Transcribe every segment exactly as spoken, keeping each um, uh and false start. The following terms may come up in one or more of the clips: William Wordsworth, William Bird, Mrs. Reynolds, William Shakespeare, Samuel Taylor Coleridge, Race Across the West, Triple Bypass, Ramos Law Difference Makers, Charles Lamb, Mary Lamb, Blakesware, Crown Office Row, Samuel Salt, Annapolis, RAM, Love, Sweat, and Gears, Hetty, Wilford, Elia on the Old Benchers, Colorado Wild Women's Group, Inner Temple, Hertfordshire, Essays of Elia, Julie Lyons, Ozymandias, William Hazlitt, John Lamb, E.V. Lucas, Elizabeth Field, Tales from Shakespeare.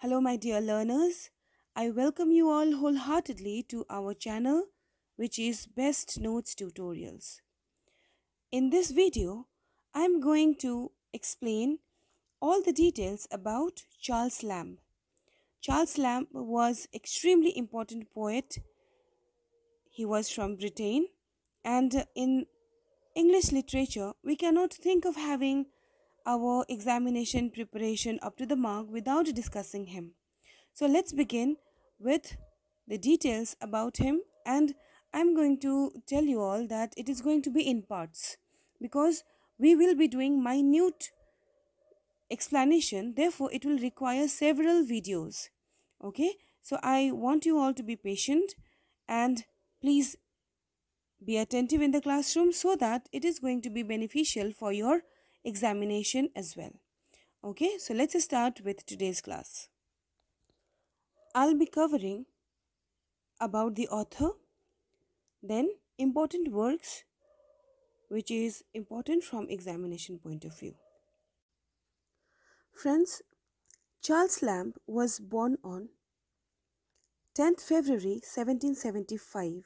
Hello my dear learners, I welcome you all wholeheartedly to our channel, which is Best Notes Tutorials. In this video, I am going to explain all the details about Charles Lamb. Charles Lamb was an extremely important poet. He was from Britain, and in English literature, we cannot think of having our examination preparation up to the mark without discussing him. So let's begin with the details about him, and I'm going to tell you all that it is going to be in parts because we will be doing minute explanation, therefore it will require several videos. Okay, so I want you all to be patient and please be attentive in the classroom so that it is going to be beneficial for your examination as well. Okay, so let's start with today's class. I'll be covering about the author, then important works, which is important from examination point of view. Friends, Charles Lamb was born on tenth February seventeen seventy-five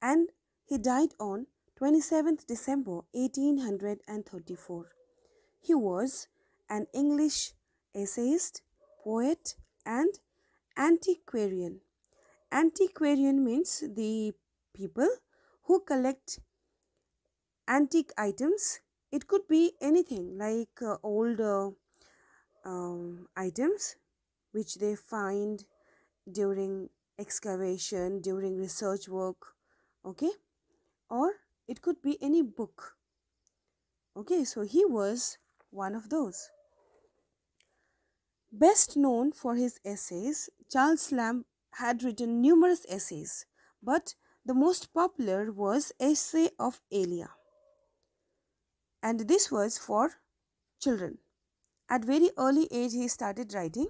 and he died on twenty-seventh December eighteen thirty-four. He was an English essayist, poet and antiquarian. Antiquarian means the people who collect antique items. It could be anything like uh, old uh, um, items which they find during excavation, during research work, okay, or it could be any book. Okay, so he was one of those. Best known for his essays, Charles Lamb had written numerous essays, but the most popular was Essays of Elia, and this was for children. At very early age he started writing.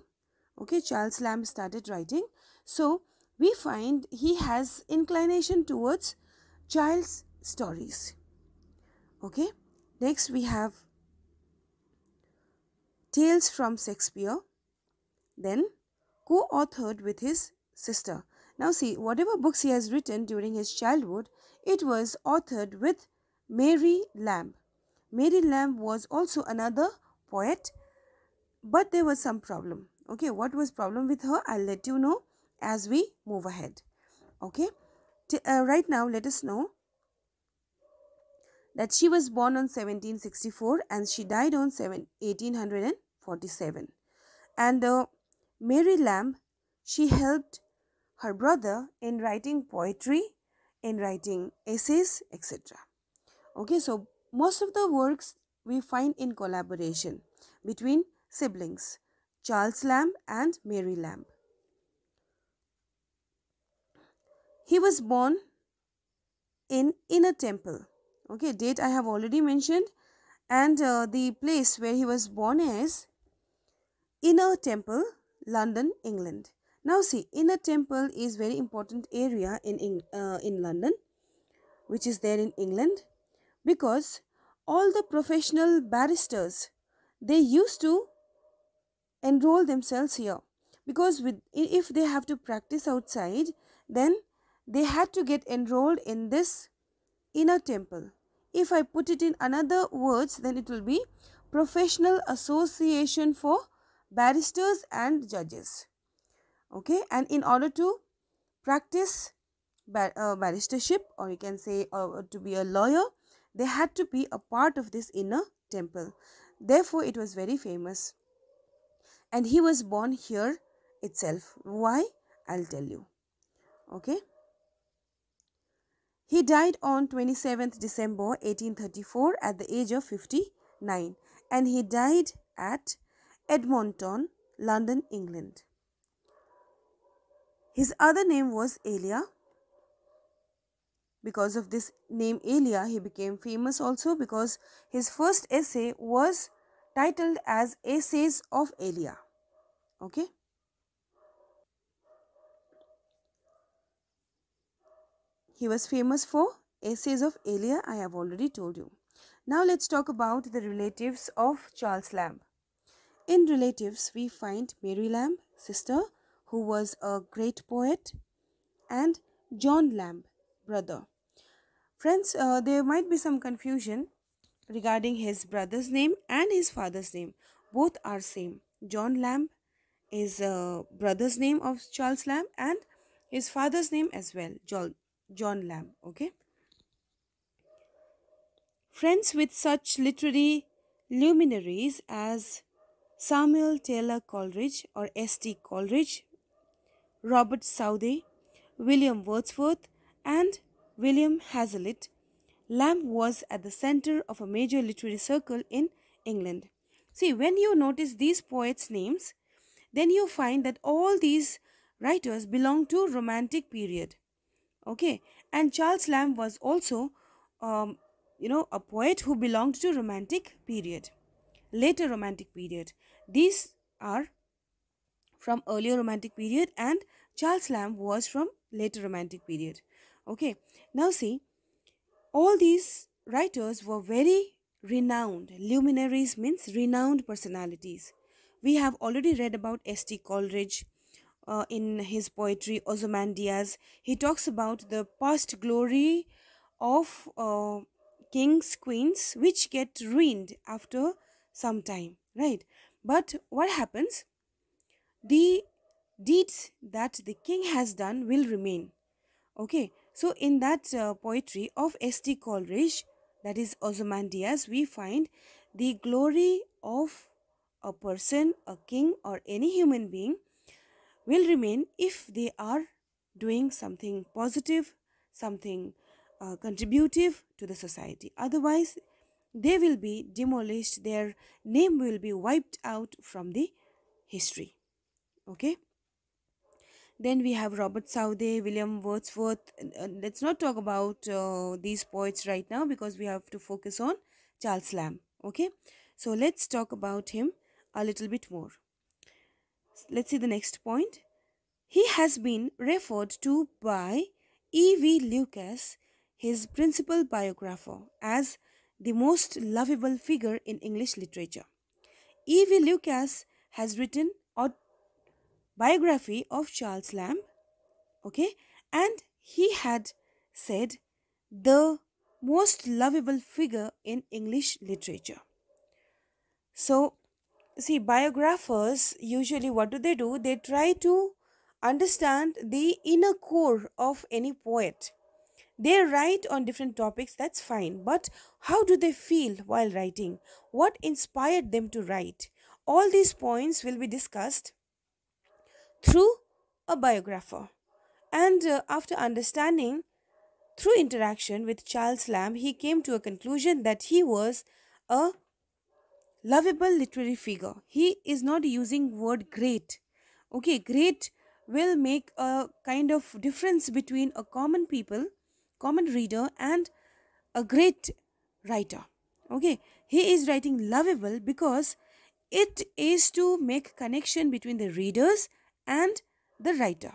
Okay, Charles Lamb started writing, so we find he has inclination towards child's stories. Okay, next we have Tales from Shakespeare, then co-authored with his sister. Now see, whatever books he has written during his childhood, it was authored with Mary Lamb. Mary Lamb was also another poet, but there was some problem. Okay, what was problem with her? I'll let you know as we move ahead. Okay, T uh, right now let us know that she was born on seventeen sixty-four and she died on eighteen forty-seven. And uh, Mary Lamb, she helped her brother in writing poetry, in writing essays, et cetera. Okay, so most of the works we find in collaboration between siblings, Charles Lamb and Mary Lamb. He was born in Inner Temple. Okay, date I have already mentioned, and uh, the place where he was born is Inner Temple, London, England. Now see, Inner Temple is very important area in, uh, in London, which is there in England, because all the professional barristers, they used to enroll themselves here, because with, if they have to practice outside, then they had to get enrolled in this Inner Temple. If I put it in another words, then it will be Professional Association for Barristers and Judges. Okay, and in order to practice bar uh, barristership, or you can say uh, to be a lawyer, they had to be a part of this Inner Temple. Therefore, it was very famous. And he was born here itself. Why? I'll tell you. Okay. He died on twenty-seventh December eighteen thirty-four at the age of fifty-nine, and he died at Edmonton, London, England. His other name was Elia. Because of this name Elia, he became famous also because his first essay was titled as Essays of Elia. Okay. He was famous for Essays of Elia, I have already told you. Now let's talk about the relatives of Charles Lamb. In relatives, we find Mary Lamb, sister, who was a great poet, and John Lamb, brother. Friends, uh, there might be some confusion regarding his brother's name and his father's name. Both are same. John Lamb is uh, brother's name of Charles Lamb and his father's name as well, John, John Lamb. Okay. Friends, with such literary luminaries as Samuel Taylor Coleridge or S T Coleridge, Robert Southey, William Wordsworth, and William Hazlitt, Lamb was at the center of a major literary circle in England. See, when you notice these poets' names, then you find that all these writers belong to Romantic period. Okay, and Charles Lamb was also, um, you know, a poet who belonged to Romantic period, later Romantic period. These are from earlier Romantic period and Charles Lamb was from later Romantic period. Okay, now see, all these writers were very renowned. Luminaries means renowned personalities. We have already read about S T Coleridge uh, in his poetry, Ozymandias. He talks about the past glory of uh, kings, queens, which get ruined after some time, right? But what happens? The deeds that the king has done will remain. Okay. So, in that uh, poetry of S T Coleridge, that is Ozymandias, we find the glory of a person, a king or any human being will remain if they are doing something positive, something uh, contributive to the society. Otherwise, they will be demolished, their name will be wiped out from the history. Okay. Then we have Robert Southey, William Wordsworth. Uh, let's not talk about uh, these poets right now because we have to focus on Charles Lamb. Okay, so let's talk about him a little bit more. Let's see the next point. He has been referred to by E V Lucas, his principal biographer, as the most lovable figure in English literature. E V Lucas has written biography of Charles Lamb, okay, and he had said the most lovable figure in English literature. So, see, biographers usually what do they do? They try to understand the inner core of any poet. They write on different topics, that's fine, but how do they feel while writing? What inspired them to write? All these points will be discussed through a biographer. And uh, after understanding through interaction with Charles Lamb, he came to a conclusion that he was a lovable literary figure. He is not using word great. Okay, great will make a kind of difference between a common people, common reader and a great writer. Okay, he is writing lovable because it is to make connection between the readers and the writer.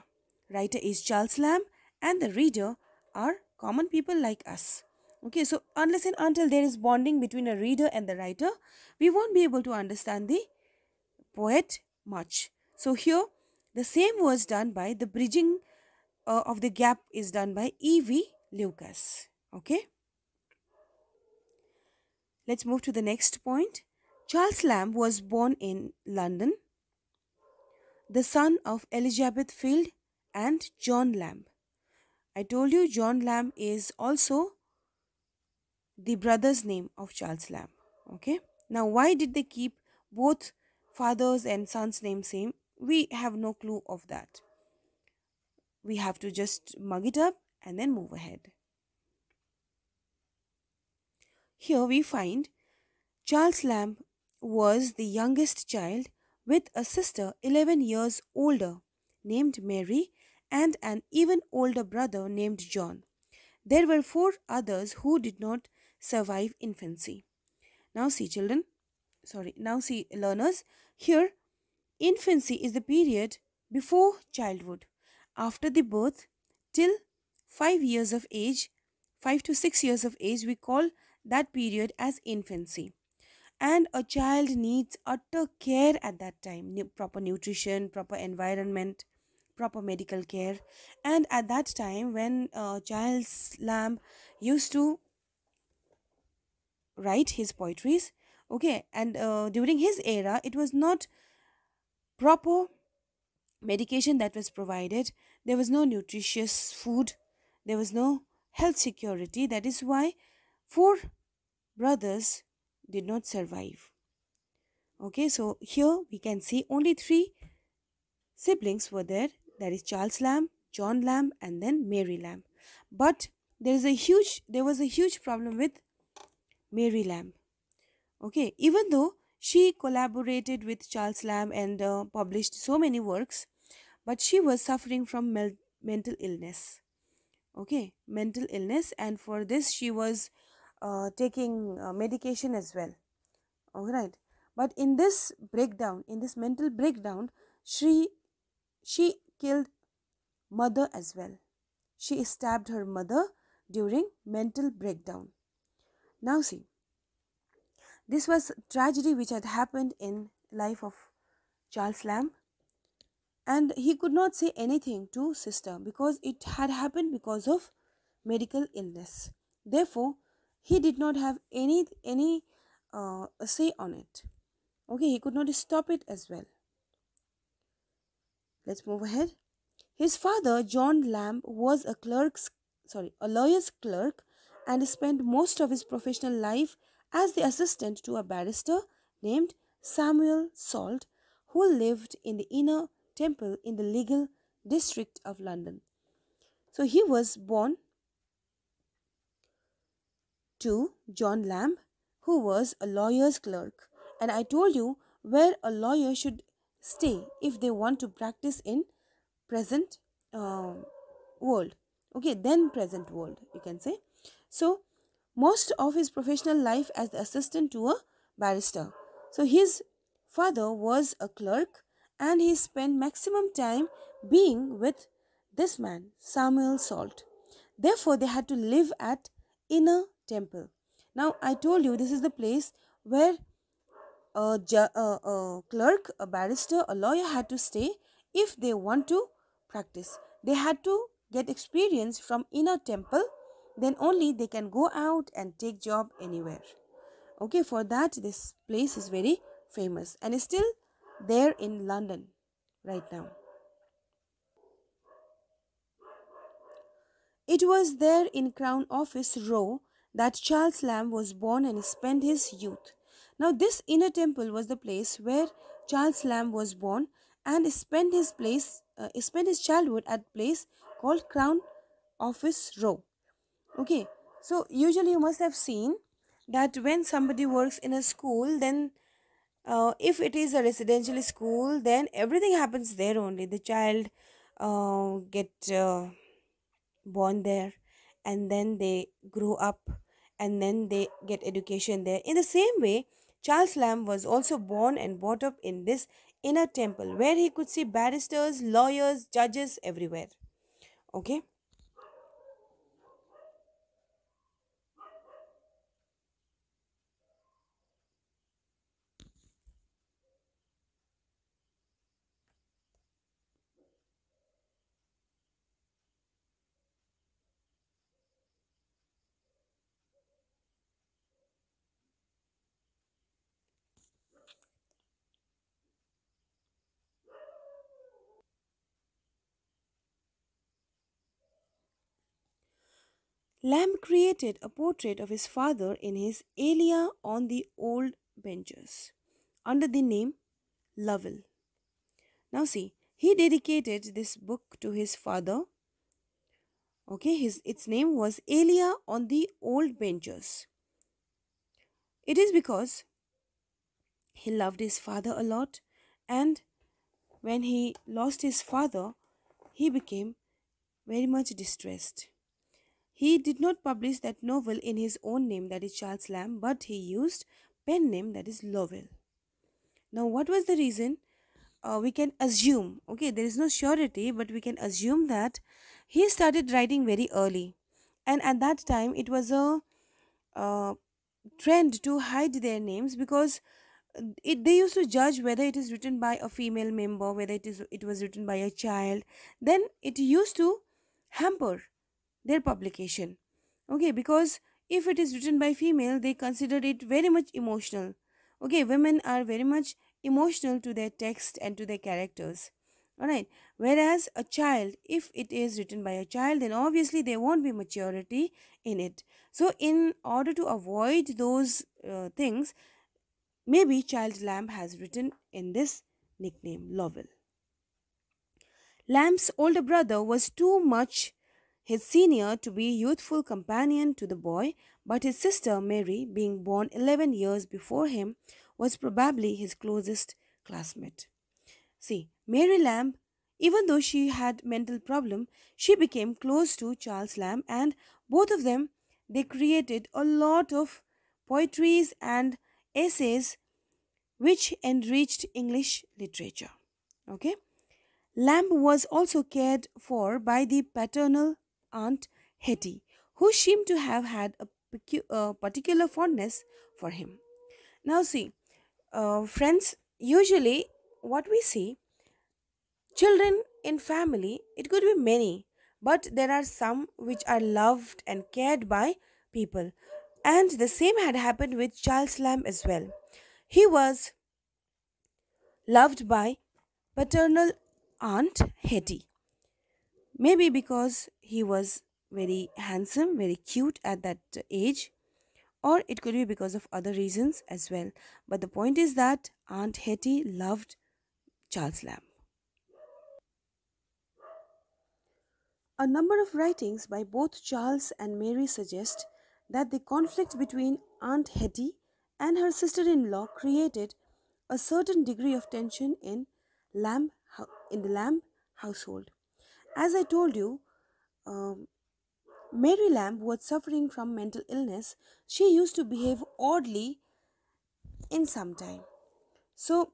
Writer is Charles Lamb and the reader are common people like us. Okay, so unless and until there is bonding between a reader and the writer, we won't be able to understand the poet much. So here, the same was done by the bridging uh, of the gap is done by E V Lucas. Okay. Let's move to the next point. Charles Lamb was born in London, the son of Elizabeth Field and John Lamb. I told you John Lamb is also the brother's name of Charles Lamb. Okay. Now, why did they keep both father's and son's name same? We have no clue of that. We have to just mug it up and then move ahead. Here we find Charles Lamb was the youngest child with a sister eleven years older named Mary and an even older brother named John. There were four others who did not survive infancy. Now see children, sorry, now see learners, here infancy is the period before childhood, after the birth till five years of age, five to six years of age, we call that period as infancy. and a child needs utter care at that time, proper nutrition, proper environment, proper medical care. And at that time when uh, Charles Lamb used to write his poetries, okay, and uh, during his era it was not proper medication that was provided, there was no nutritious food, there was no health security. That is why four brothers did not survive. Okay, so here we can see only three siblings were there, that is Charles Lamb, John Lamb, and then Mary Lamb. But there is a huge there was a huge problem with Mary Lamb. Okay, even though she collaborated with Charles Lamb and uh, published so many works, but she was suffering from mel mental illness. Okay, mental illness, and for this she was uh, taking uh, medication as well. Alright, but in this breakdown, in this mental breakdown, she, she killed mother as well. She stabbed her mother during mental breakdown. Now see, this was tragedy which had happened in life of Charles Lamb, and he could not say anything to sister because it had happened because of medical illness. Therefore, he did not have any any uh, say on it. Okay, he could not stop it as well. Let's move ahead. His father, John Lamb, was a clerk's sorry, a lawyer's clerk, and spent most of his professional life as the assistant to a barrister named Samuel Salt, who lived in the Inner Temple in the legal district of London. So he was born to John Lamb, who was a lawyer's clerk. And I told you where a lawyer should stay if they want to practice in present uh, world. Okay, then present world, you can say. So, most of his professional life as the assistant to a barrister. So, his father was a clerk and he spent maximum time being with this man, Samuel Salt. Therefore, they had to live at Inner Temple. Now, I told you this is the place where a, ju a, a clerk, a barrister, a lawyer had to stay if they want to practice. They had to get experience from Inner Temple. Then only they can go out and take job anywhere. Okay, for that this place is very famous and is still there in London right now. It was there in Crown Office Row that Charles Lamb was born and spent his youth. Now this Inner Temple was the place where Charles Lamb was born and spent his place, uh, spent his childhood at a place called Crown Office Row. Okay, so usually you must have seen that when somebody works in a school, then uh, if it is a residential school, then everything happens there only. The child uh, get uh, born there, and then they grow up, and then they get education there. In the same way, Charles Lamb was also born and brought up in this Inner Temple, where he could see barristers, lawyers, judges everywhere. Okay. Lamb created a portrait of his father in his Elia on the Old Benchers under the name Lovell. Now see, he dedicated this book to his father. Okay, his, its name was Elia on the Old Benchers. It is because he loved his father a lot, and when he lost his father, he became very much distressed. He did not publish that novel in his own name, that is Charles Lamb, but he used pen name, that is Lovell. Now, what was the reason? Uh, we can assume, okay, there is no surety, but we can assume that he started writing very early. And at that time, it was a uh, trend to hide their names because it they used to judge whether it is written by a female member, whether it is it was written by a child. Then it used to hamper their publication, okay, because if it is written by female, they considered it very much emotional. Okay, women are very much emotional to their text and to their characters, all right. Whereas a child, if it is written by a child, then obviously there won't be maturity in it. So in order to avoid those uh, things, maybe Charles Lamb has written in this nickname, Lovell. Lamb's older brother was too much his senior to be a youthful companion to the boy, but his sister Mary, being born eleven years before him, was probably his closest classmate. See, Mary Lamb, even though she had mental problem, she became close to Charles Lamb, and both of them, they created a lot of poetries and essays which enriched English literature. Okay, Lamb was also cared for by the paternal aunt Hetty, who seemed to have had a, a particular fondness for him. Now see, uh, friends, usually what we see, children in family, it could be many, but there are some which are loved and cared by people. And the same had happened with Charles Lamb as well. He was loved by paternal aunt Hetty. Maybe because he was very handsome, very cute at that age, or it could be because of other reasons as well. But the point is that Aunt Hetty loved Charles Lamb. A number of writings by both Charles and Mary suggest that the conflict between Aunt Hetty and her sister-in-law created a certain degree of tension in Lamb, in the Lamb household. As I told you, um, Mary Lamb was suffering from mental illness. She used to behave oddly in some time. So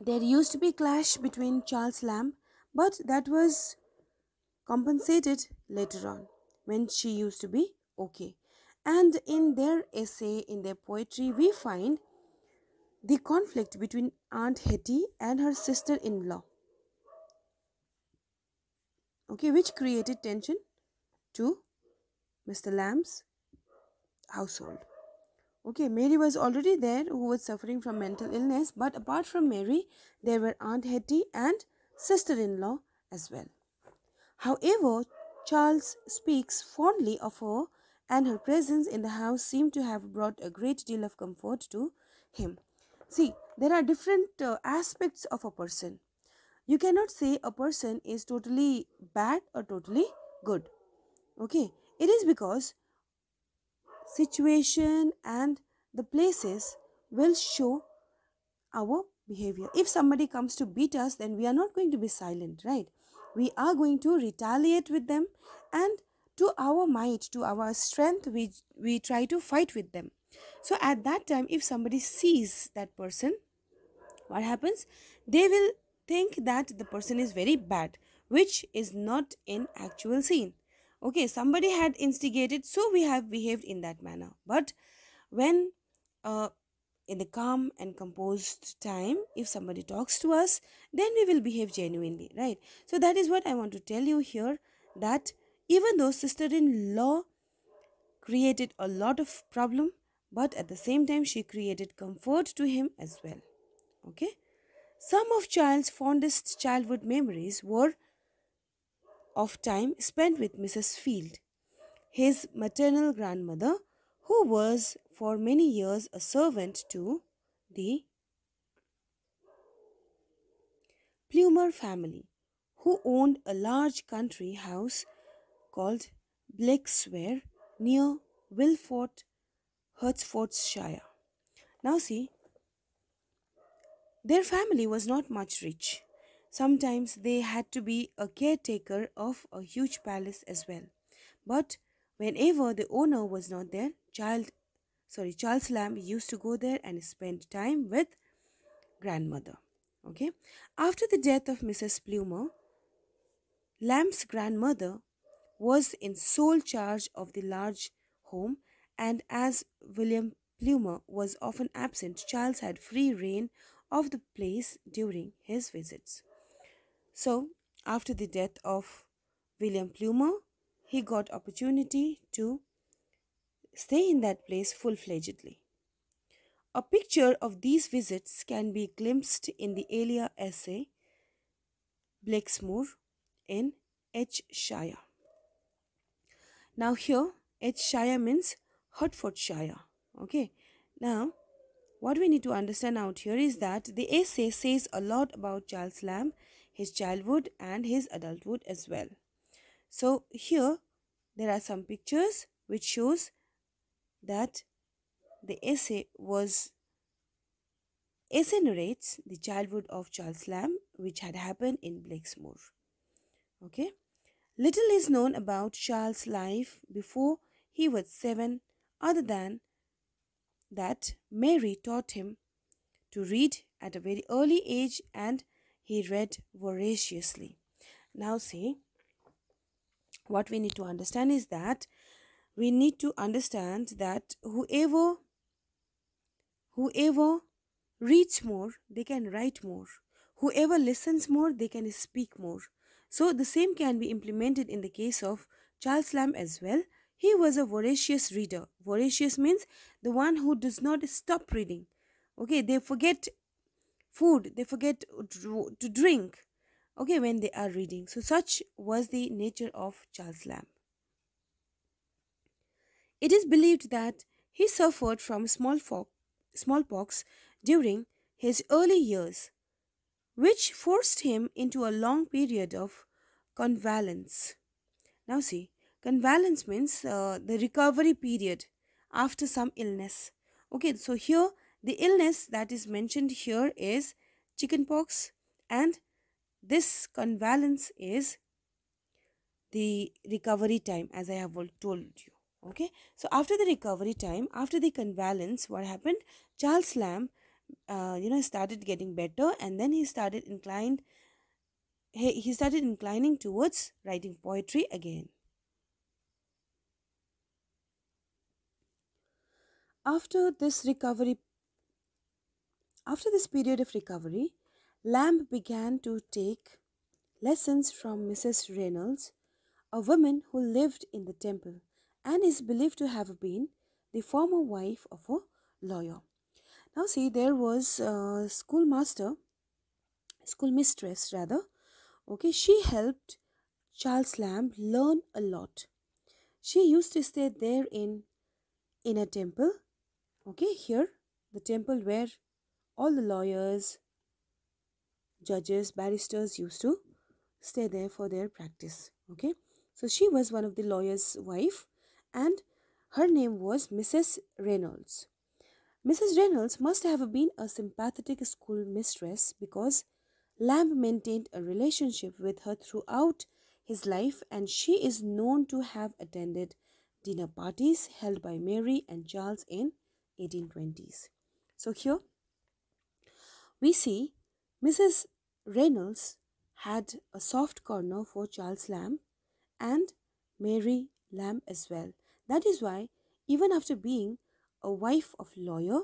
there used to be clash between Charles Lamb, but that was compensated later on when she used to be okay. And in their essay, in their poetry, we find the conflict between Aunt Hetty and her sister-in-law, okay, which created tension to Mister Lamb's household. Okay, Mary was already there, who was suffering from mental illness, but apart from Mary, there were Aunt Hetty and sister-in-law as well. However, Charles speaks fondly of her, and her presence in the house seemed to have brought a great deal of comfort to him. See, there are different uh, aspects of a person. You cannot say a person is totally bad or totally good. Okay, it is because situation and the places will show our behavior. If somebody comes to beat us, then we are not going to be silent, right? We are going to retaliate with them, and to our might, to our strength, we, we try to fight with them. So at that time, if somebody sees that person, what happens? They will think that the person is very bad, which is not in actual scene. Okay, somebody had instigated, so we have behaved in that manner. But when uh, in the calm and composed time, if somebody talks to us, then we will behave genuinely, right? So that is what I want to tell you here, that even though sister-in-law created a lot of problem, but at the same time, she created comfort to him as well. Okay. Some of Charles' fondest childhood memories were of time spent with Missus Field, his maternal grandmother, who was for many years a servant to the Plumer family, who owned a large country house called Blakesware near Wilford, Hertfordshire. Now see, their family was not much rich. Sometimes they had to be a caretaker of a huge palace as well. But whenever the owner was not there, child, sorry, Charles Lamb used to go there and spend time with grandmother. Okay. After the death of Missus Plumer, Lamb's grandmother was in sole charge of the large home and as William Plumer was often absent, Charles had free rein of the place during his visits. So, after the death of William Plumer, he got opportunity to stay in that place full-fledgedly. A picture of these visits can be glimpsed in the Elia essay, Blakesmoor in H. Shire. Now here, H. Shire means Hertfordshire. Okay. Now, what we need to understand out here is that the essay says a lot about Charles Lamb, his childhood and his adulthood as well. So here, there are some pictures which shows that the essay was essay narrates the childhood of Charles Lamb, which had happened in Blakesmoor. Okay, little is known about Charles' life before he was seven, other than that Mary taught him to read at a very early age, and he read voraciously. Now see, what we need to understand is that we need to understand that whoever whoever reads more, they can write more. Whoever listens more, they can speak more. So the same can be implemented in the case of Charles Lamb as well. He was a voracious reader. Voracious means the one who does not stop reading. Okay, they forget food, they forget to drink, okay, when they are reading. So such was the nature of Charles Lamb. It is believed that he suffered from smallpox during his early years, which forced him into a long period of convalescence. Now see, convalescence means uh, the recovery period after some illness. Okay, so here the illness that is mentioned here is chickenpox, and this convalescence is the recovery time, as I have told you. Okay, so after the recovery time, after the convalescence, what happened? Charles Lamb, uh, you know, started getting better, and then he started inclined, he, he started inclining towards writing poetry again. After this recovery, after this period of recovery, Lamb began to take lessons from Missus Reynolds, a woman who lived in the Temple, and is believed to have been the former wife of a lawyer. Now see, there was a schoolmaster, schoolmistress rather. Okay, she helped Charles Lamb learn a lot. She used to stay there in Inner Temple. Okay, here the temple where all the lawyers, judges, barristers used to stay there for their practice. Okay, so she was one of the lawyer's wife, and her name was Missus Reynolds. Missus Reynolds must have been a sympathetic schoolmistress, because Lamb maintained a relationship with her throughout his life, and she is known to have attended dinner parties held by Mary and Charles in eighteen twenties. So here we see Missus Reynolds had a soft corner for Charles Lamb and Mary Lamb as well. That is why even after being a wife of lawyer,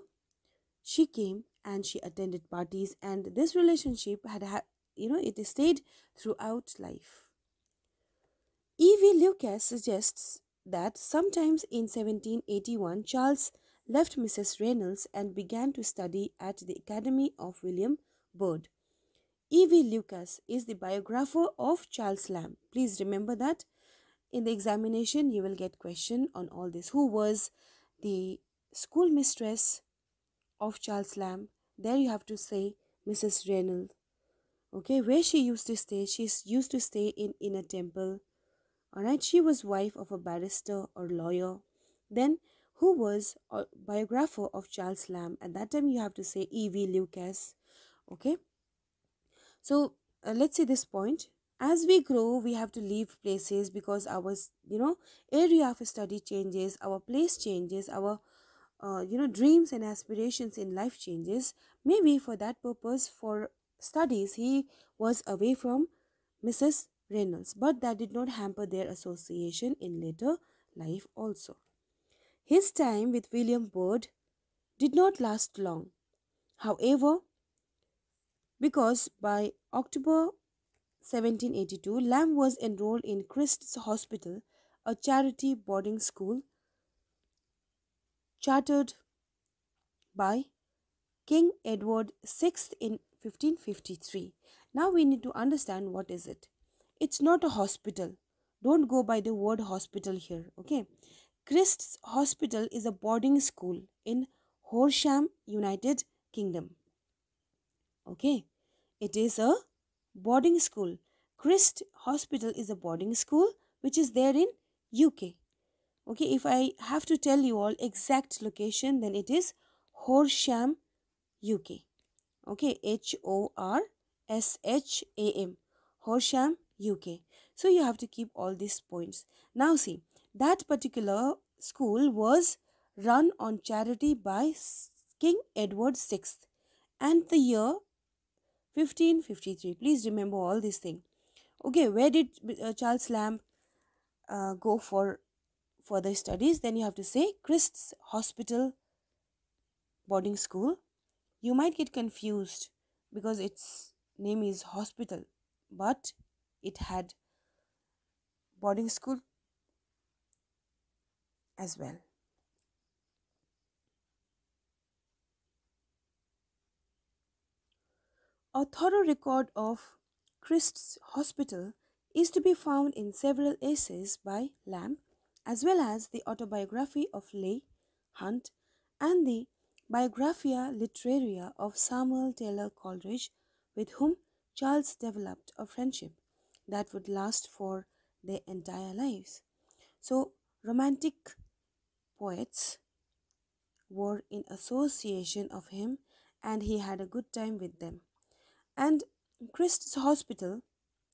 she came and she attended parties, and this relationship had, had you know, it stayed throughout life. E V. Lucas suggests that sometimes in seventeen eighty-one, Charles left Missus Reynolds and began to study at the Academy of William Bird. E V. Lucas is the biographer of Charles Lamb. Please remember that. In the examination, you will get question on all this. Who was the schoolmistress of Charles Lamb? There you have to say Missus Reynolds. Okay, where she used to stay? She used to stay in Inner Temple. Alright, she was wife of a barrister or lawyer. Then, who was a biographer of Charles Lamb? At that time, you have to say E V. Lucas. Okay. So, uh, let's see this point. As we grow, we have to leave places because our, you know, area of study changes, our place changes, our, uh, you know, dreams and aspirations in life changes. Maybe for that purpose, for studies, he was away from Missus Reynolds, but that did not hamper their association in later life also. His time with William Bird did not last long, however, because by October seventeen eighty-two, Lamb was enrolled in Christ's Hospital, a charity boarding school chartered by King Edward the Sixth in fifteen fifty-three. Now we need to understand what is it. It's not a hospital. Don't go by the word hospital here, okay? Christ's Hospital is a boarding school in Horsham, United Kingdom. Okay, it is a boarding school. Christ's Hospital is a boarding school which is there in U K. Okay, if I have to tell you all exact location, then it is Horsham, U K. Okay, H O R S H A M, Horsham, U K. So you have to keep all these points. Now see, that particular school was run on charity by King Edward the Sixth and the year fifteen fifty-three. Please remember all these things. Okay, where did uh, Charles Lamb uh, go for further studies? Then you have to say Christ's Hospital boarding school. You might get confused because its name is hospital, but it had boarding school as well. A thorough record of Christ's Hospital is to be found in several essays by Lamb, as well as the autobiography of Leigh Hunt and the Biographia Literaria of Samuel Taylor Coleridge, with whom Charles developed a friendship that would last for their entire lives. So, Romantic poets were in association of him and he had a good time with them. And Christ's Hospital,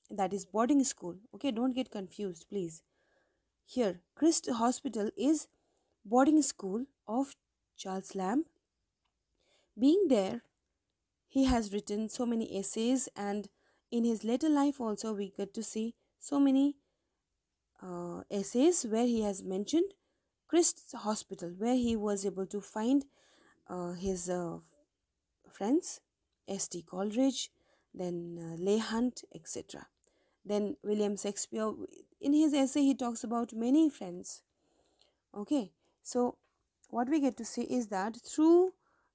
that is boarding school. Okay, don't get confused, please. Here, Christ's Hospital is boarding school of Charles Lamb. Being there, he has written so many essays, and in his later life also we get to see so many uh, essays where he has mentioned Christ's Hospital, where he was able to find uh, his uh, friends, S T Coleridge, then uh, Leigh Hunt, et cetera. Then William Shakespeare, in his essay he talks about many friends. Okay, so what we get to see is that through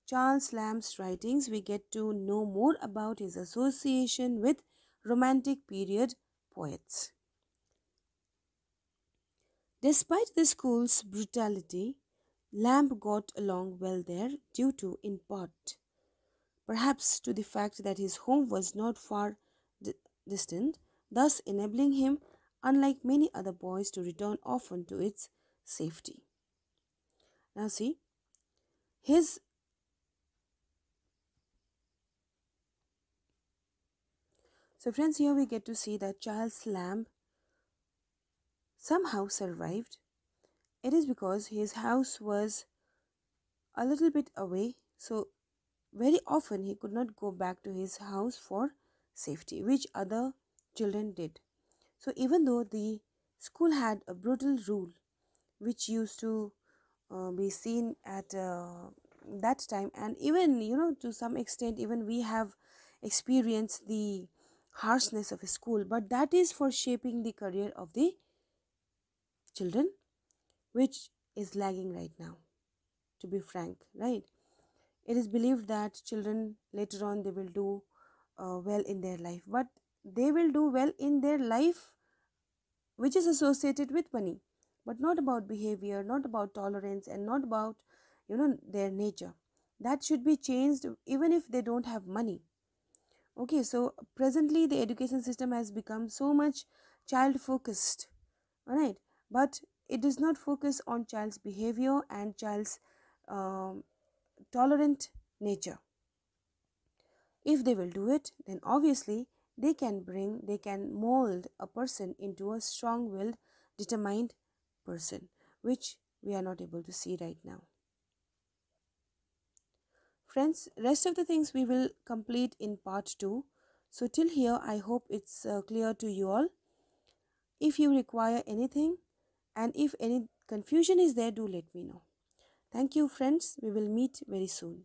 Charles Lamb's writings, we get to know more about his association with Romantic period poets. Despite the school's brutality, Lamb got along well there due to, in part, perhaps to the fact that his home was not far di- distant, thus enabling him, unlike many other boys, to return often to its safety. Now see, his So friends, here we get to see that Charles Lamb somehow survived. It is because his house was a little bit away, so very often he could not go back to his house for safety, which other children did. So even though the school had a brutal rule, which used to uh, be seen at uh, that time, and even, you know, to some extent, even we have experienced the harshness of a school, but that is for shaping the career of the children, which is lagging right now, to be frank, right? It is believed that children later on they will do uh, well in their life, but they will do well in their life which is associated with money, but not about behavior, not about tolerance, and not about, you know, their nature. That should be changed even if they don't have money. Okay, so presently the education system has become so much child focused, alright, but it does not focus on child's behavior and child's um, tolerant nature. If they will do it, then obviously they can bring, they can mold a person into a strong-willed, determined person, which we are not able to see right now. Friends, rest of the things we will complete in part two. So till here, I hope it's uh, clear to you all. If you require anything and if any confusion is there, do let me know. Thank you, friends. We will meet very soon.